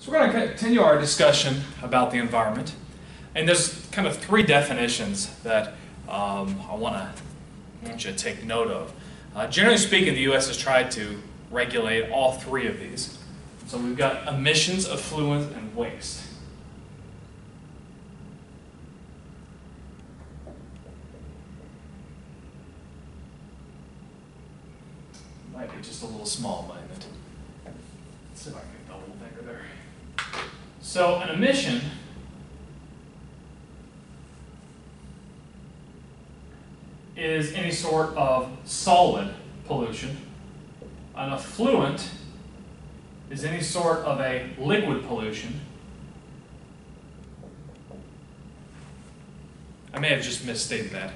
So we're going to continue our discussion about the environment. And there's kind of three definitions that I want you to take note of. Generally speaking, the U.S. has tried to regulate all three of these. So we've got emissions, effluents, and waste. Might be just a little small, mightn't it? Let's see if I can get a little bigger there. So an emission is any sort of solid pollution. An effluent is any sort of a liquid pollution. I may have just misstated that.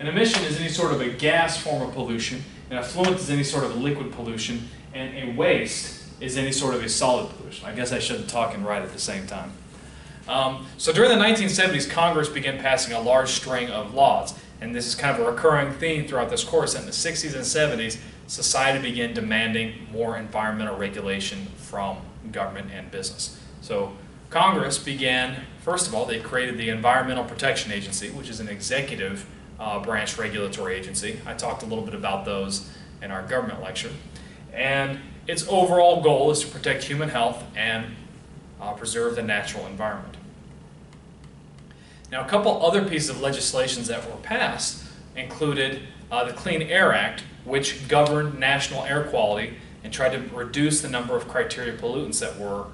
An emission is any sort of a gas form of pollution. An effluent is any sort of liquid pollution. And a waste is any sort of a solid pollution. I guess I shouldn't talk and write at the same time. So during the 1970s, Congress began passing a large string of laws. And this is kind of a recurring theme throughout this course. In the 60s and 70s, society began demanding more environmental regulation from government and business. So Congress began, first of all, they created the Environmental Protection Agency, which is an executive branch regulatory agency. I talked a little bit about those in our government lecture. And its overall goal is to protect human health and preserve the natural environment. Now, a couple other pieces of legislations that were passed included the Clean Air Act, which governed national air quality and tried to reduce the number of criteria pollutants that were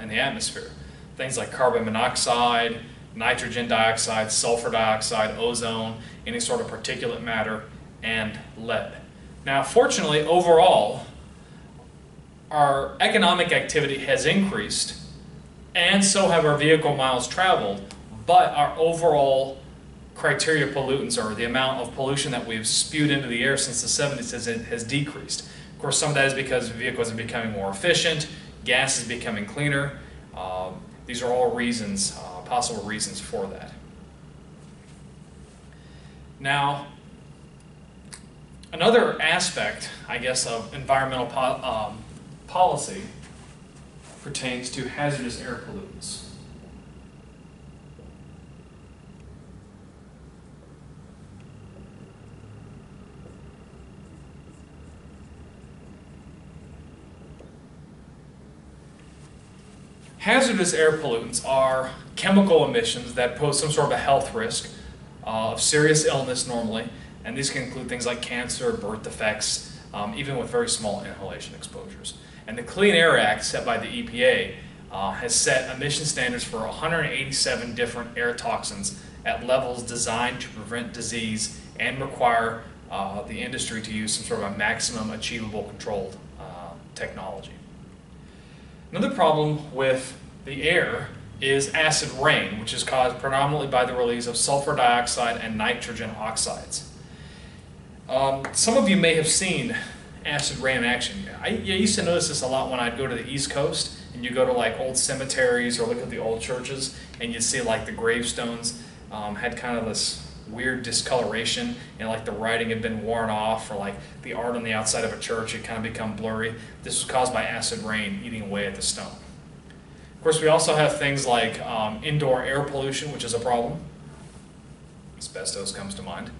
in the atmosphere. Things like carbon monoxide, nitrogen dioxide, sulfur dioxide, ozone, any sort of particulate matter, and lead. Now, fortunately, overall, our economic activity has increased, and so have our vehicle miles traveled. But our overall criteria pollutants, or the amount of pollution that we've spewed into the air since the 70s, has decreased. Of course, some of that is because vehicles are becoming more efficient, gas is becoming cleaner. These are all reasons, possible reasons for that. Now, another aspect, I guess, of environmental policy pertains to hazardous air pollutants. Hazardous air pollutants are chemical emissions that pose some sort of a health risk of serious illness normally, and these can include things like cancer, birth defects, even with very small inhalation exposures. And the Clean Air Act, set by the EPA, has set emission standards for 187 different air toxins at levels designed to prevent disease and require the industry to use some sort of a maximum achievable controlled technology. Another problem with the air is acid rain, which is caused predominantly by the release of sulfur dioxide and nitrogen oxides. Some of you may have seen acid rain in action. I used to notice this a lot when I'd go to the East Coast, and you go to like old cemeteries or look at the old churches, and you see like the gravestones had kind of this weird discoloration, and like the writing had been worn off, or like the art on the outside of a church had kind of become blurry. This was caused by acid rain eating away at the stone. Of course, we also have things like indoor air pollution, which is a problem. Asbestos comes to mind.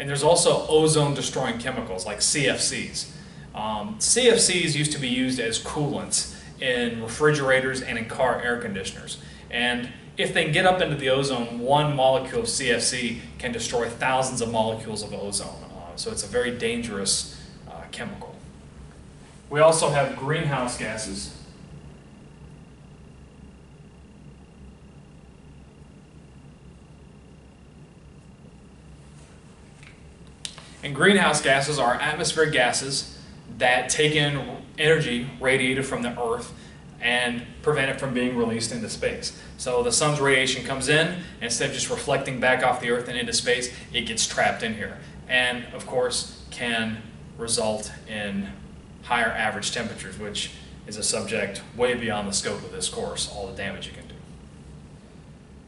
And there's also ozone-destroying chemicals like CFCs. CFCs used to be used as coolants in refrigerators and in car air conditioners. And if they get up into the ozone, one molecule of CFC can destroy thousands of molecules of ozone. So it's a very dangerous chemical. We also have greenhouse gases. And greenhouse gases are atmospheric gases that take in energy radiated from the Earth and prevent it from being released into space. So the sun's radiation comes in, and instead of just reflecting back off the Earth and into space, it gets trapped in here. And of course, can result in higher average temperatures, which is a subject way beyond the scope of this course, all the damage it can do.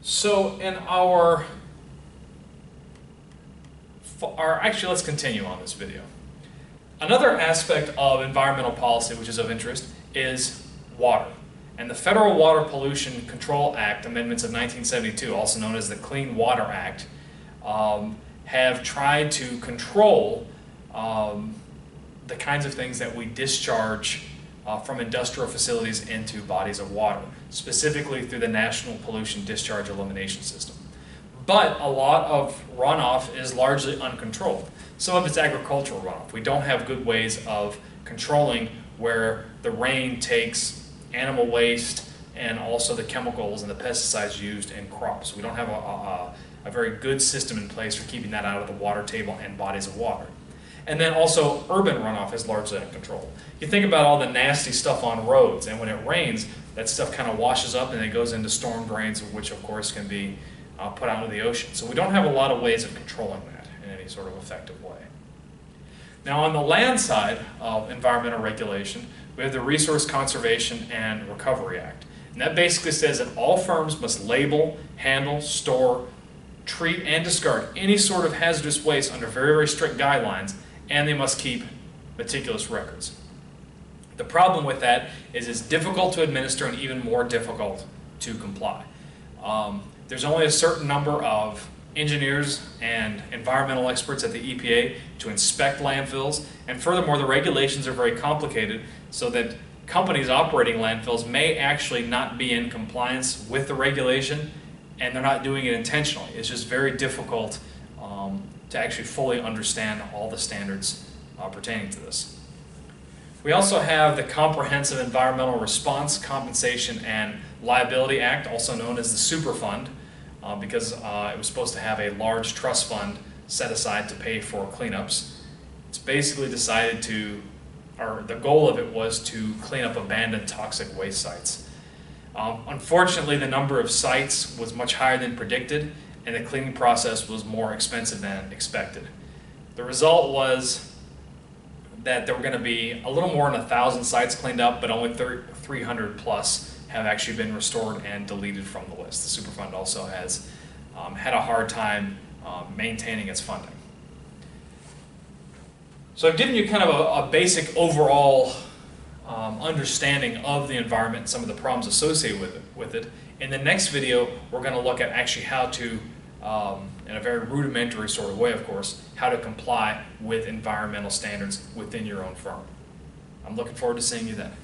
So in actually, let's continue on this video. Another aspect of environmental policy, which is of interest, is water. and the Federal Water Pollution Control Act amendments of 1972, also known as the Clean Water Act, have tried to control the kinds of things that we discharge from industrial facilities into bodies of water, specifically through the National Pollution Discharge Elimination System. But a lot of runoff is largely uncontrolled. Some of it's agricultural runoff. We don't have good ways of controlling where the rain takes animal waste and also the chemicals and the pesticides used in crops. We don't have a very good system in place for keeping that out of the water table and bodies of water. And then also urban runoff is largely uncontrolled. You think about all the nasty stuff on roads, and when it rains, that stuff kind of washes up and it goes into storm drains, which of course can be put out into the ocean. So we don't have a lot of ways of controlling that in any sort of effective way. Now on the land side of environmental regulation, we have the Resource Conservation and Recovery Act. And that basically says that all firms must label, handle, store, treat, and discard any sort of hazardous waste under very, very strict guidelines, and they must keep meticulous records. The problem with that is it's difficult to administer and even more difficult to comply. There's only a certain number of engineers and environmental experts at the EPA to inspect landfills, and furthermore the regulations are very complicated so that companies operating landfills may actually not be in compliance with the regulation, and they're not doing it intentionally. It's just very difficult to actually fully understand all the standards pertaining to this. We also have the Comprehensive Environmental Response, Compensation, and Liability Act, also known as the Superfund, because it was supposed to have a large trust fund set aside to pay for cleanups. It's basically decided to, or the goal of it was to clean up abandoned toxic waste sites. Unfortunately, the number of sites was much higher than predicted, and the cleaning process was more expensive than expected. The result was that there were going to be a little more than 1,000 sites cleaned up, but only 300 plus have actually been restored and deleted from the list. The Superfund also has had a hard time maintaining its funding. So I've given you kind of a basic overall understanding of the environment and some of the problems associated with it. In the next video, we're going to look at actually how to, in a very rudimentary sort of way, of course, how to comply with environmental standards within your own firm. I'm looking forward to seeing you then.